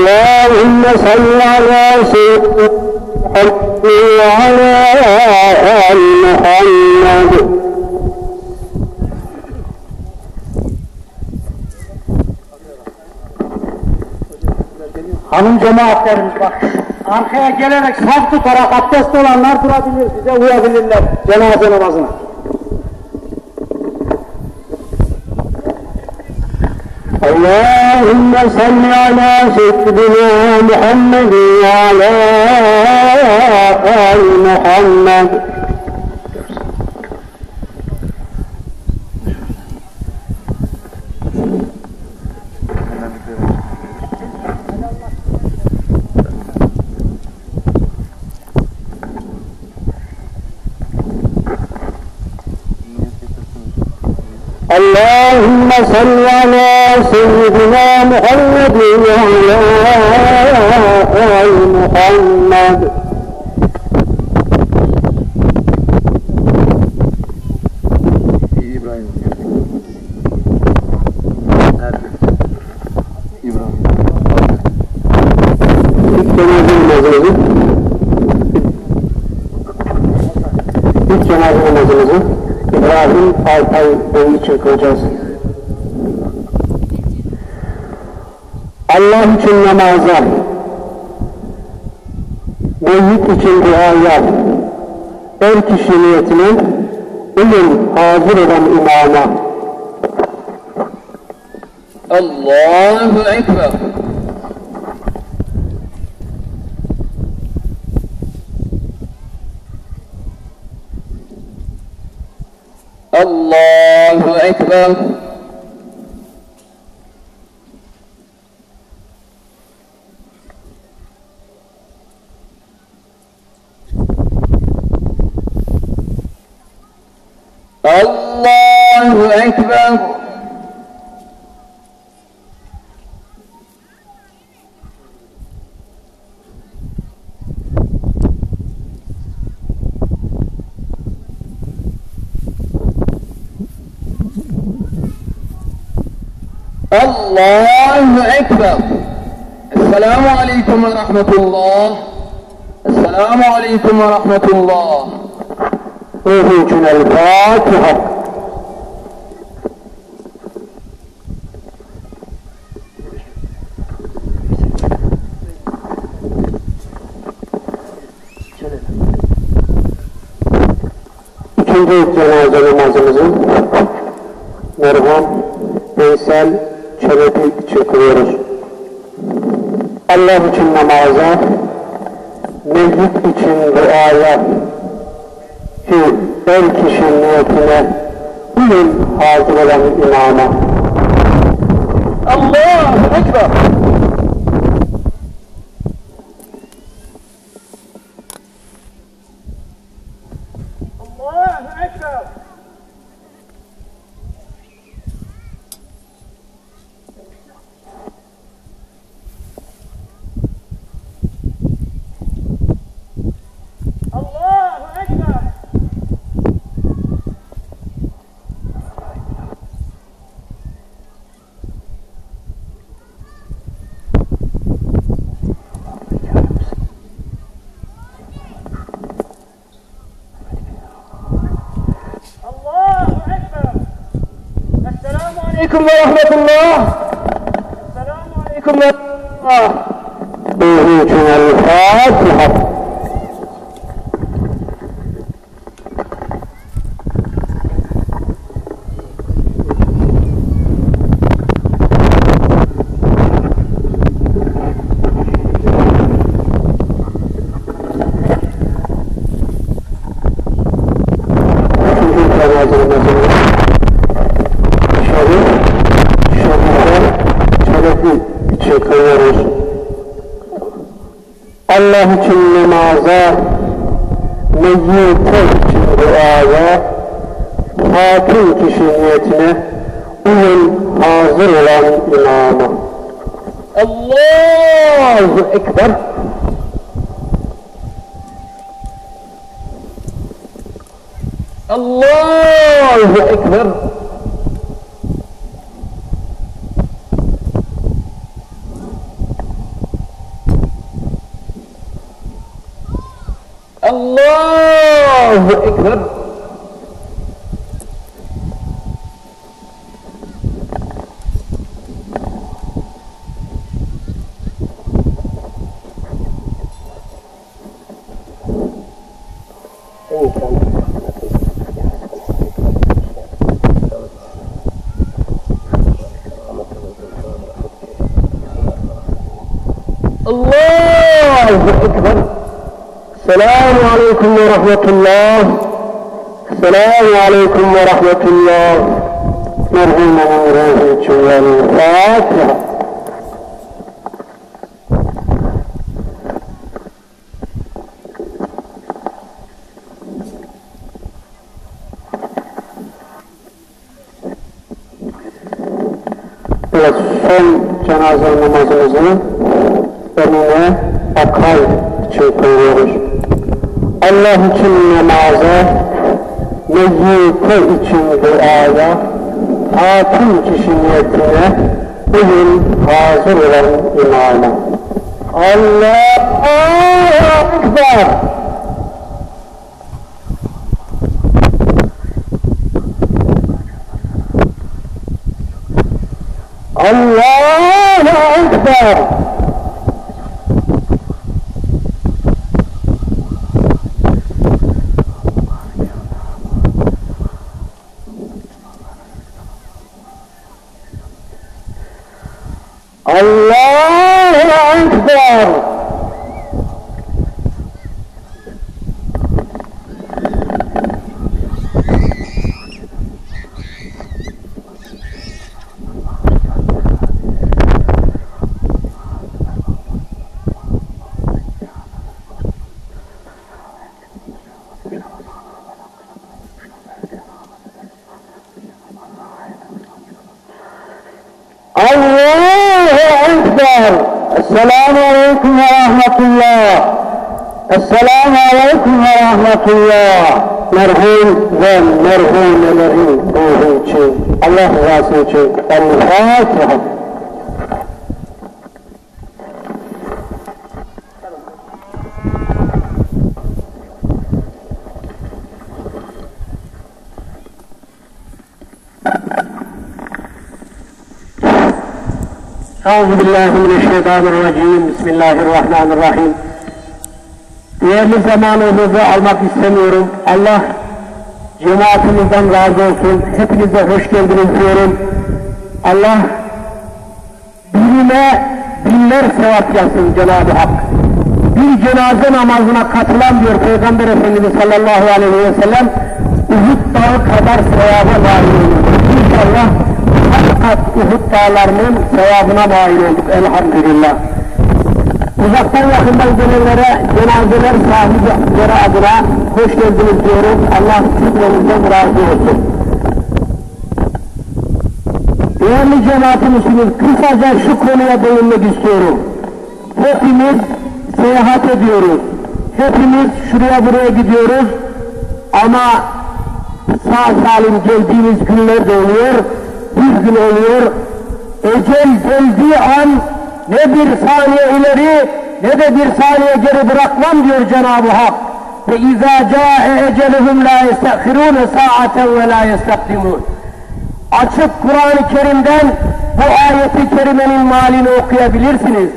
اللهم صل على سيدنا محمد وعلى آل محمد. Hanım cemaatlerimiz bak, arkaya gelerek saf tutarak abdest olanlar durabilir, bize uyabilirler cenaze namazına. Allahümme salli ala seyyidina Muhammed ve ala al Muhammed. اللهم صل على سيدنا محمد وعلى آل محمد. İbrahim Altay Bey için kılacağız. Allah için namaza, mevlid için duaya, her kişi niyetine uyum hazır olan imama. Allahu Ekber. Allahu Ekber. Allahu Ekber. Allahu Ekber. Esselamu Aleyküm ve Rahmetullah. Esselamu Aleyküm ve Rahmetullah. Ruhu için el-Fatiha. İkinci cenaze namazımızın merhum Veysel Çelebi için kılıyoruz. Allah için namaza, mevlid için duaya, ki her kişi niyetine bugün hazır olan imama. Allahu Ekber. Allahu Ekber. Aleyküm ve Rahmetullah. Selamun Aleyküm ve Rahmetullah. Ruhu için el-Fatiha. Allah için namaza, meyyite için duaya, hatim kişi niyetine uyum hazır olan imama. Allahu Ekber. Allahu Ekber. Allahu Ekber. Selamun Aleyküm ve Rahmetullah. Selamun Aleyküm ve Rahmetullah. Merhumun razı çöğenin Fatiha. Evet, son cenaze namazımızı Emine Akay için kılıyoruz. Allah için namaza, meyyite için duaya, hatim kişi niyetine, bugün hazır olan imana. Allahu Ekber! Allahu Ekber! Allahu Ekber! Esselamu Aleyküm ve Rahmetullah. Esselamu Aleyküm ve Rahmetullah. Merhum ve merhumelerin ruhu için, Allah rızası için El-Fatiha. Euzubillahimineşşeytanirracim. Bismillahirrahmanirrahim. Değerli zamanınızı almak istemiyorum. Allah cemaatimizden razı olsun. Hepinize hoş geldiniz diyorum. Allah birine binler sevap yazsın Cenab-ı Hak. Bir cenaze namazına katılan diyor Peygamber Efendimiz sallallahu aleyhi ve sellem Uhud dağı kadar sevaba nail olur. İnşallah Uhud dağlarının sevabına nail olduk elhamdülillah. Uzaktan yakından gelenlere cenazeler sahibileri adına hoş geldiniz diyorum. Allah cümlenizden razı olsun. Değerli cemaatim için kısaca şu konuya değinmek istiyorum. Hepimiz seyahat ediyoruz. Hepimiz şuraya buraya gidiyoruz. Ama sağ salim geldiğimiz günler de oluyor. Bir gün oluyor, ecel geldiği an ne bir saniye ileri ne de bir saniye geri bırakmam diyor Cenab-ı Hak. Ve izâ câe ecelühüm lâ yestekhirûne sâaten ve lâ yestekdimûn. Açık Kur'an-ı Kerim'den bu ayeti kerimenin malini okuyabilirsiniz.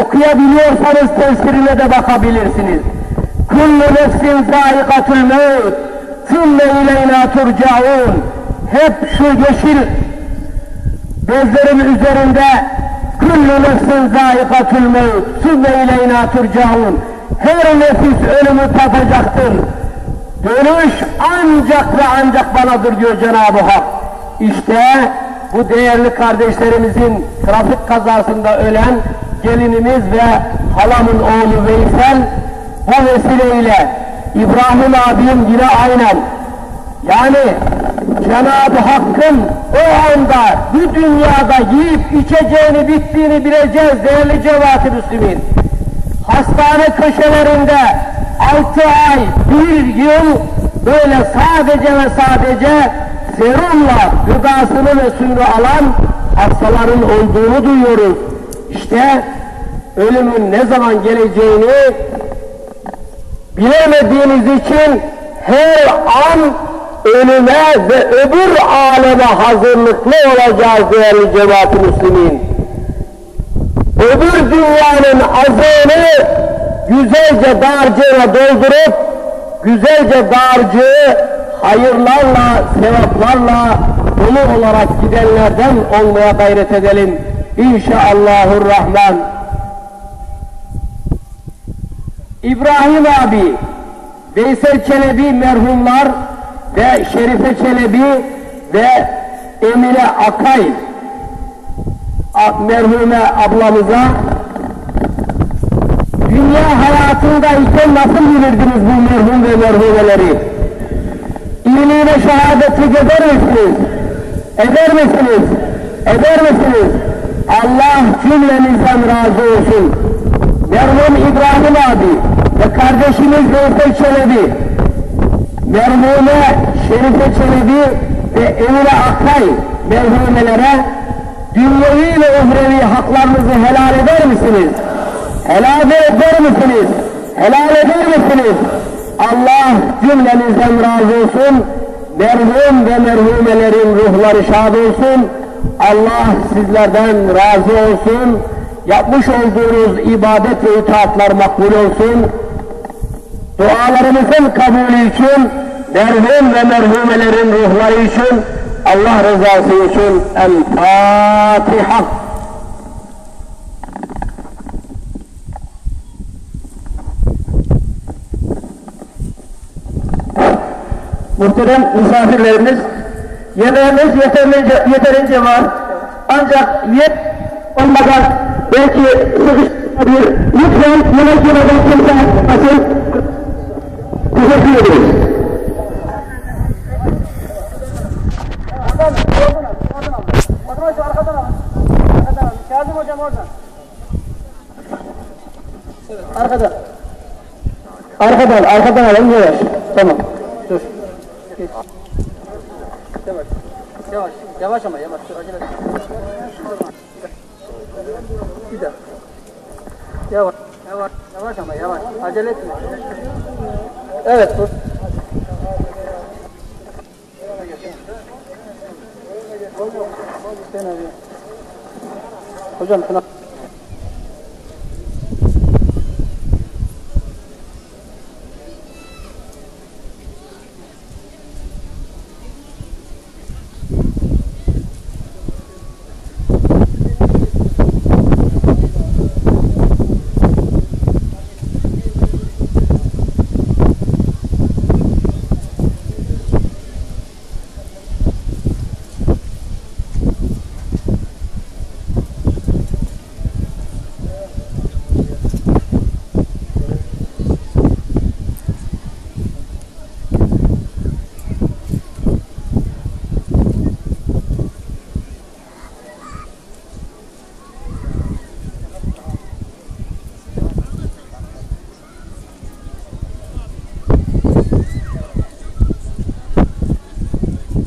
Okuyabiliyorsanız tefsirine de bakabilirsiniz. Kullu nefsin zâikatul mevt, sümme ileynâ turcaûn. Hep şu yeşil bezlerin üzerinde kullu nefsin zâikatul mevt, sümme ileynâ turcaûn. Her nefis ölümü tadacaktır. Dönüş ancak ve ancak banadır diyor Cenab-ı Hak. İşte bu değerli kardeşlerimizin trafik kazasında ölen gelinimiz ve halamın oğlu Veysel, bu vesileyle İbrahim abim yine aynen. Yani Cenab-ı Hakk'ın o anda bu dünyada yiyip içeceğini bittiğini bileceğiz değerli cemaat-i Müslümin. Hastane köşelerinde 6 ay, 1 yıl böyle sadece ve sadece serumla gıdasını ve suyunu alan hastaların olduğunu duyuyoruz. İşte ölümün ne zaman geleceğini bilemediğiniz için her an ölüme ve öbür aleme hazırlıklı olacağız değerli cemaat-i Müslümin. Öbür dünyanın azığını güzelce darcığına doldurup, güzelce darcığı hayırlarla, sevaplarla dolu olarak gidenlerden olmaya gayret edelim. İnşallahurrahman. İbrahim abi, Veysel Çelebi merhumlar ve Şerife Çelebi ve Emine Akay merhume ablamıza dünya hayatındayken nasıl bilirdiniz bu merhum ve merhumeleri? İyiliğine şehadetlik eder misiniz? Eder misiniz? Eder misiniz? Allah cümlenizden razı olsun. Merhum İbrahim abi ve kardeşimiz Efe Çelebi, merhume Şerife Çelebi ve Emine Akay merhumelere dünyevi ve uhrevi haklarınızı helal eder misiniz? Helal eder misiniz? Helal eder misiniz? Allah cümlenizden razı olsun. Merhum ve merhumelerin ruhları şad olsun. Allah sizlerden razı olsun. Yapmış olduğunuz ibadet ve itaatlar makbul olsun. Dualarımızın kabulü için, merhum ve merhumelerin ruhları için, Allah rızası için El-Fatiha. Muhterem misafirlerimiz, yemeğimiz yeterince var. Ancak yet olmadan belki sıkıştırabilir. Lütfen yemek yemeden kimse açın. Teşekkür ederiz. Arkadan alın. Kazım hocam oradan. Evet, arkadan alın. Yavaş. Tamam. Dur. Geç. Yavaş ama yavaş. Acele etme. Yavaş ama yavaş. Acele etme. Evet, dur. Hocam şuna...